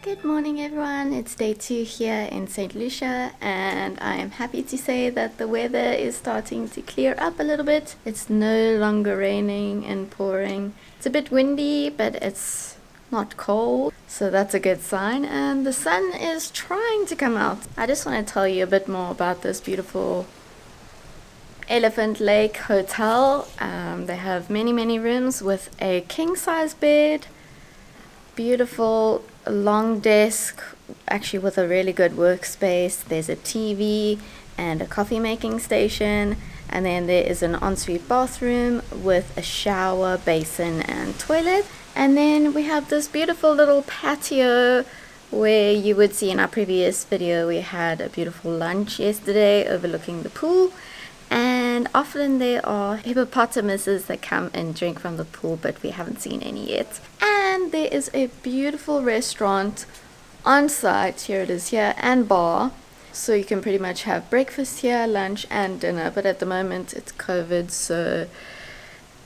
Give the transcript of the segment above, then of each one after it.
Good morning everyone, it's day 2 here in St. Lucia and I am happy to say that the weather is starting to clear up a little bit. It's no longer raining and pouring. It's a bit windy but it's not cold, so that's a good sign, and the sun is trying to come out. I just want to tell you a bit more about this beautiful Elephant Lake Hotel. They have many rooms with a king-size bed, beautiful long desk actually with a really good workspace. There's a TV and a coffee making station, and then there is an ensuite bathroom with a shower, basin and toilet. And then we have this beautiful little patio where you would see in our previous video we had a beautiful lunch yesterday overlooking the pool. And often there are hippopotamuses that come and drink from the pool, but we haven't seen any yet. And there is a beautiful restaurant on site, here it is here, and bar. So you can pretty much have breakfast here, lunch and dinner. But at the moment it's COVID, so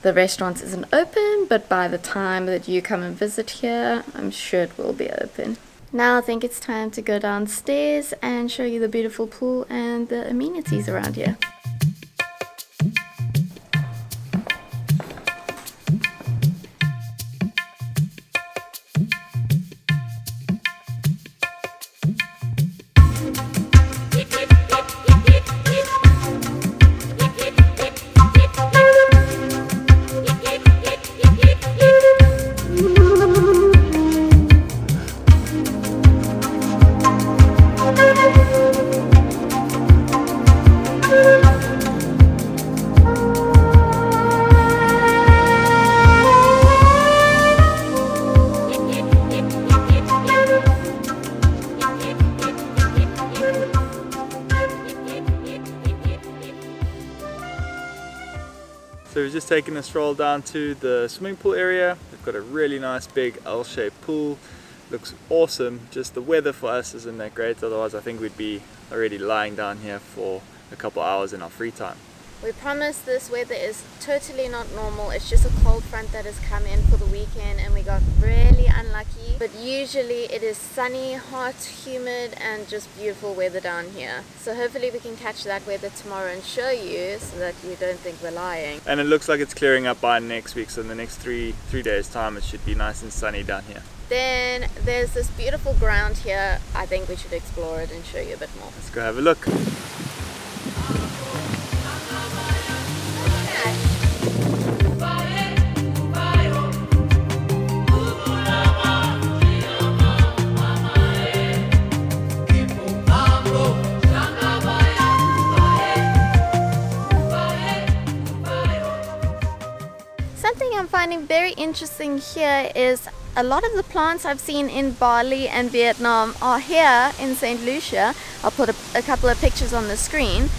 the restaurant isn't open. But by the time that you come and visit here, I'm sure it will be open. Now I think it's time to go downstairs and show you the beautiful pool and the amenities around here. So we've just taken a stroll down to the swimming pool area. They've got a really nice big L-shaped pool. Looks awesome. Just the weather for us isn't that great, otherwise I think we'd be already lying down here for a couple hours in our free time. We promise this weather is totally not normal. It's just a cold front that has come in for the weekend and we got really unlucky. But usually it is sunny, hot, humid and just beautiful weather down here. So hopefully we can catch that weather tomorrow and show you so that you don't think we're lying. And it looks like it's clearing up by next week. So in the next three days time it should be nice and sunny down here. Then there's this beautiful ground here. I think we should explore it and show you a bit more. Let's go have a look. Something very interesting here is a lot of the plants I've seen in Bali and Vietnam are here in St. Lucia. I'll put a couple of pictures on the screen,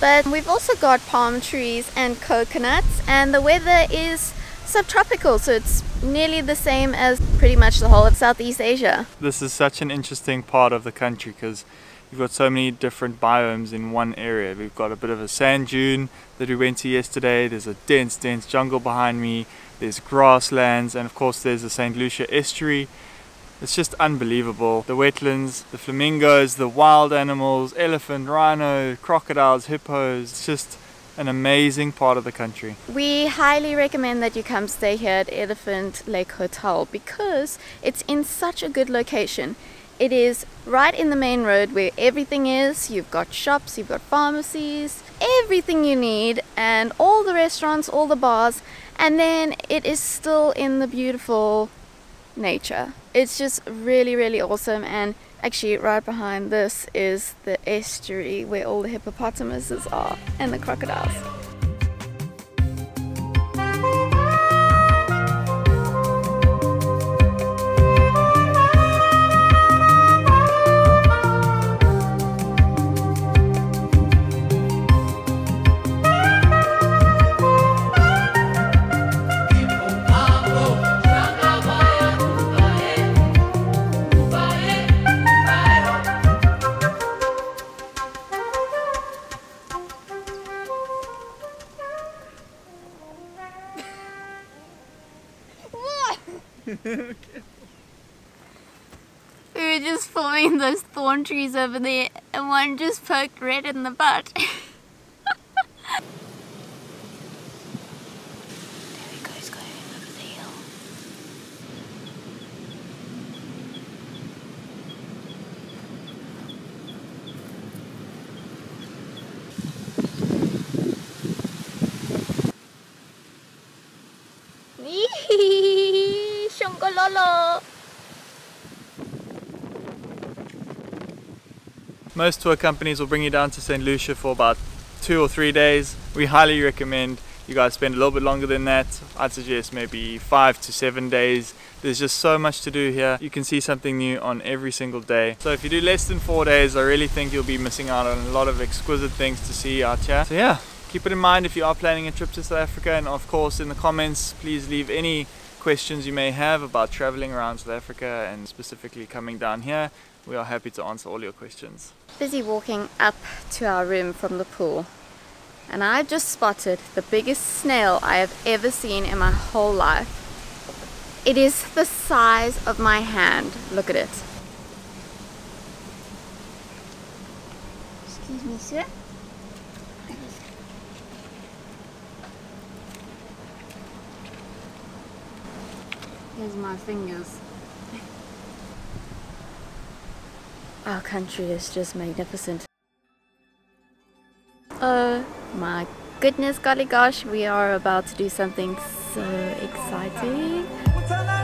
but we've also got palm trees and coconuts, and the weather is subtropical, so it's nearly the same as pretty much the whole of Southeast Asia. This is such an interesting part of the country because you've got so many different biomes in one area. We've got a bit of a sand dune that we went to yesterday. There's a dense jungle behind me. There's grasslands, and of course there's the St. Lucia estuary. It's just unbelievable. The wetlands, the flamingos, the wild animals, elephant, rhino, crocodiles, hippos. It's just an amazing part of the country. We highly recommend that you come stay here at Elephant Lake Hotel because it's in such a good location. It is right in the main road where everything is. You've got shops, you've got pharmacies, everything you need, and all the restaurants, all the bars, and then it is still in the beautiful nature. It's just really awesome. And actually right behind this is the estuary where all the hippopotamuses are and the crocodiles. Careful. We were just following those thorn trees over there and one just poked Red in the butt. Most tour companies will bring you down to St. Lucia for about 2 or 3 days. We highly recommend you guys spend a little bit longer than that. I'd suggest maybe 5 to 7 days. There's just so much to do here. You can see something new on every single day. So if you do less than 4 days, I really think you'll be missing out on a lot of exquisite things to see out here. So yeah, keep it in mind if you are planning a trip to South Africa, and of course in the comments please leave any questions you may have about traveling around South Africa and specifically coming down here. We are happy to answer all your questions. Busy walking up to our room from the pool, and I just spotted the biggest snail I have ever seen in my whole life. It is the size of my hand. Look at it. Excuse me, sir. Here's my fingers. Our country is just magnificent. Oh my goodness, golly gosh, we are about to do something so exciting.